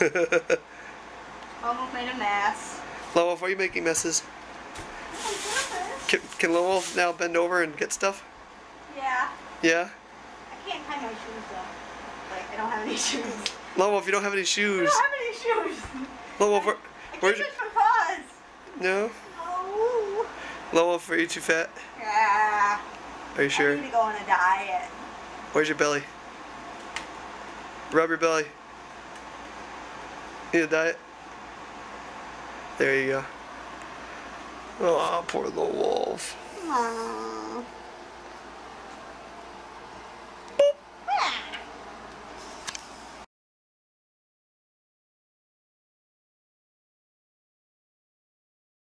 Lowell made a mess. Lowell, why are you making messes? Can Lowell now bend over and get stuff? Yeah. Yeah? I can't tie my shoes though. Like, I don't have any shoes. Lowell, if you don't have any shoes. I don't have any shoes. Lowell, where's your paws? No? No. Lowell, are you too fat? Yeah. Are you sure? I need to go on a diet. Where's your belly? Rub your belly. Need a diet? There you go. Oh, poor little wolf. Aww.